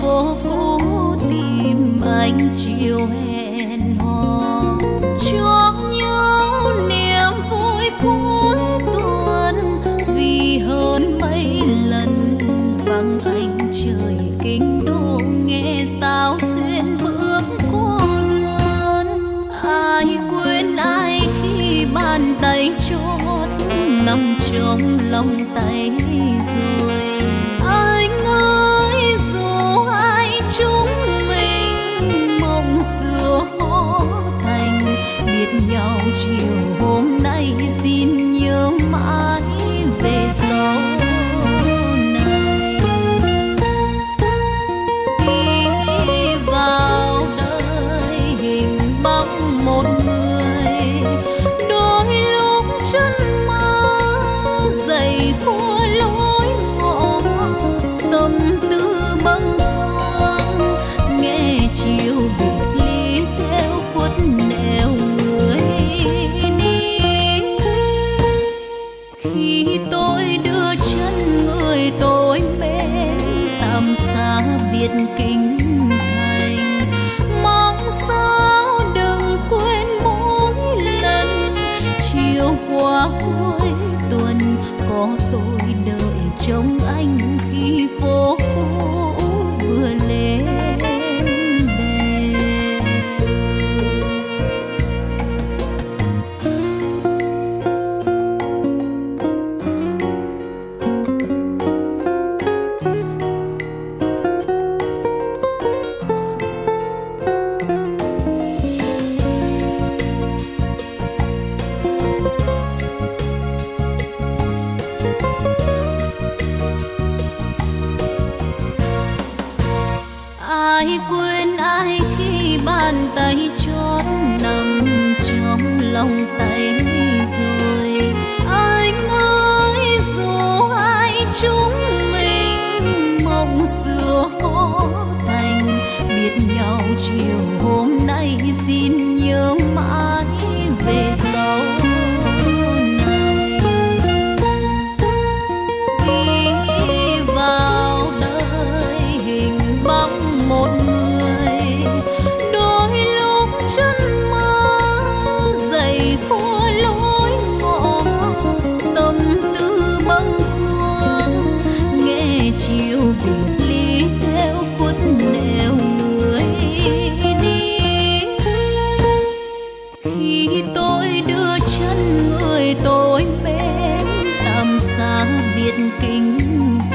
phố cũ tìm anh chiều hẹn hò cho nhau niềm vui cuối tuần, vì hơn mấy lần vắng anh trời kinh đô nghe sao xuyên bước cô đơn. Ai quên ai khi bàn tay chốt nằm trong lòng tay rồi. Anh ơi dù hai chúng mình mộng xưa khó thành, biết nhau chiều hôm nay xin nhớ mãi về gió này. Khi vào đời hình bóng một người, đôi lúc chân mơ dày khô kính thành, mong sao đừng quên mỗi lần chiều qua cuối tuần có tôi đợi trông anh khi phố cũ vừa lên chiều hôm nay xin nhớ mãi về sau này. Khi vào đời hình bóng một người, đôi lúc chân mơ dày khô lối ngõ, tâm tư bâng khuâng nghe chiều biệt ly theo khuất nẻo. Tôi mến tạm xa biệt kinh.